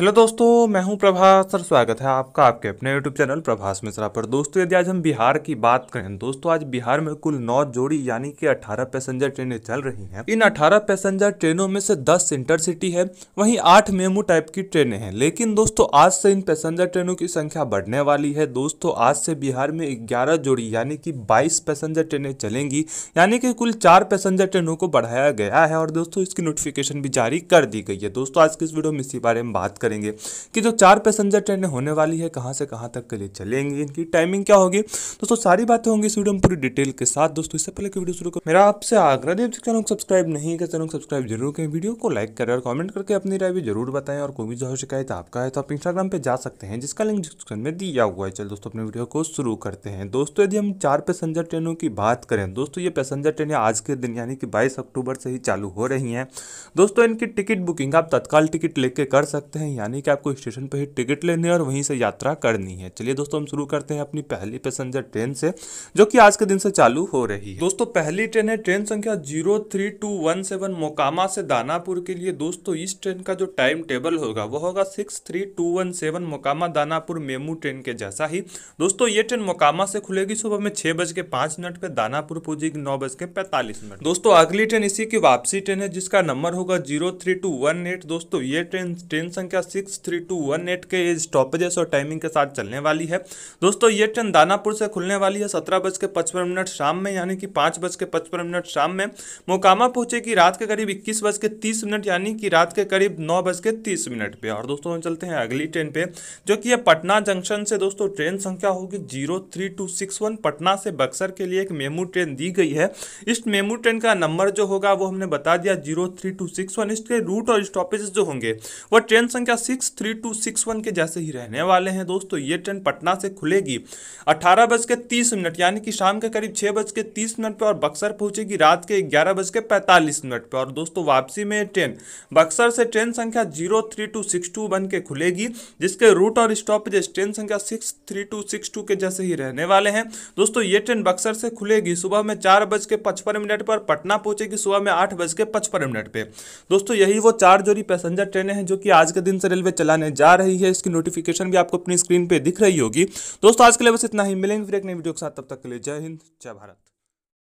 Hello दोस्तों, मैं हूं प्रभास और स्वागत है आपका आपके अपने यूट्यूब चैनल प्रभास मिश्रा पर। दोस्तों यदि आज हम बिहार की बात करें, दोस्तों आज बिहार में कुल 9 जोड़ी यानी कि 18 पैसेंजर ट्रेनें चल रही हैं। इन 18 पैसेंजर ट्रेनों में से 10 इंटरसिटी है, वहीं 8 मेमू टाइप की ट्रेनें हैं। लेकिन दोस्तों आज से इन पैसेंजर ट्रेनों की संख्या बढ़ने वाली है। दोस्तों आज से बिहार में 11 जोड़ी यानी कि 22 पैसेंजर ट्रेनें चलेंगी, यानी कि कुल 4 पैसेंजर ट्रेनों को बढ़ाया गया है और दोस्तों इसकी नोटिफिकेशन भी जारी कर दी गई है। दोस्तों आज के इस वीडियो में इसी बारे में बात करेंगे कि जो 4 पैसेंजर ट्रेनें होने वाली है कहां से कहां तक के लिए चलेंगी, इनकी टाइमिंग क्या होगी। दोस्तों सारी बातें होंगी इस वीडियो में पूरी डिटेल के साथ। दोस्तों इससे पहले कि वीडियो शुरू करूं, मेरा आपसे आग्रह है कि चैनल को सब्सक्राइब नहीं किया, चैनल को सब्सक्राइब जरूर करें, वीडियो को लाइक करें और कमेंट करके अपनी राय भी जरूर बताएं। और कोई भी जो शिकायत आपका है तो आप इंस्टाग्राम पर जा सकते हैं, जिसका लिंक डिस्क्रिप्शन में दिया हुआ है। चलिए दोस्तों अपने वीडियो को शुरू करते हैं। दोस्तों यदि हम 4 पैसेंजर ट्रेनों की बात करें, दोस्तों ये पैसेंजर ट्रेनें आज के दिन यानी कि 22 अक्टूबर से ही चालू हो रही हैं। दोस्तों इनकी टिकट बुकिंग आप तत्काल टिकट लेके कर सकते हैं, यानी कि आपको स्टेशन पर ही टिकट लेनी है और वहीं से यात्रा करनी है। चलिए दोस्तों हम शुरू करते हैं अपनी पहली पैसेंजर ट्रेन से, जो कि आज के दिन से चालू हो रही है। दोस्तों पहली ट्रेन है ट्रेन संख्या 03217 मोकामा से दानापुर के लिए। दोस्तों इस ट्रेन का जो टाइम टेबल होगा वो होगा 63217 मोकामा दानापुर मेमू ट्रेन के जैसा ही। दोस्तों ये ट्रेन मोकामा से खुलेगी सुबह में 6:05 पे, दानापुर पहुंचेगी 9:45। दोस्तों अगली ट्रेन इसी की वापसी ट्रेन है, जिसका नंबर होगा 03218। दोस्तों ये ट्रेन संख्या 63218 के स्टॉपेजेस और टाइमिंग के साथ चलने वाली है। दोस्तों ये ट्रेन दानापुर से खुलने वाली है 17:55 शाम में, यानी कि 5:55 शाम में। मोकामा पहुंचेगी रात के करीब 21:30 यानी कि रात के करीब 9:30 पे। और दोस्तों हम चलते हैं अगली ट्रेन पे, जो कि पटना जंक्शन से। दोस्तों ट्रेन संख्या होगी 03261, पटना से बक्सर के लिए एक मेमू ट्रेन दी गई है। इस मेमू ट्रेन का नंबर जो होगा वो हमने बता दिया 03261। इसके रूट और स्टॉपेजेस जो होंगे वो ट्रेन संख्या 63261 के जैसे ही रहने वाले हैं। दोस्तों ये ट्रेन पटना से खुलेगी 18:30 यानी कि शाम के करीब 6:30 पे और बक्सर पहुंचेगी रात के 11:45 पे। और दोस्तों वापसी में ट्रेन बक्सर से ट्रेन संख्या 03262 बन के खुलेगी, जिसके रूट और स्टॉपेज ट्रेन संख्या 63262 के जैसे ही रहने वाले हैं। दोस्तों ये ट्रेन बक्सर से खुलेगी सुबह में 4:55 पर, पटना पहुंचेगी सुबह में 8:55 पे। दोस्तों यही वो 4 जोड़ी पैसेंजर ट्रेनें हैं जो कि आज के दिन से रेलवे चलाने जा रही है। इसकी नोटिफिकेशन भी आपको अपनी स्क्रीन पे दिख रही होगी। दोस्तों आज के लिए बस इतना ही, मिलेंगे फिर एक नई वीडियो के साथ। तब तक के लिए जय हिंद, जय भारत।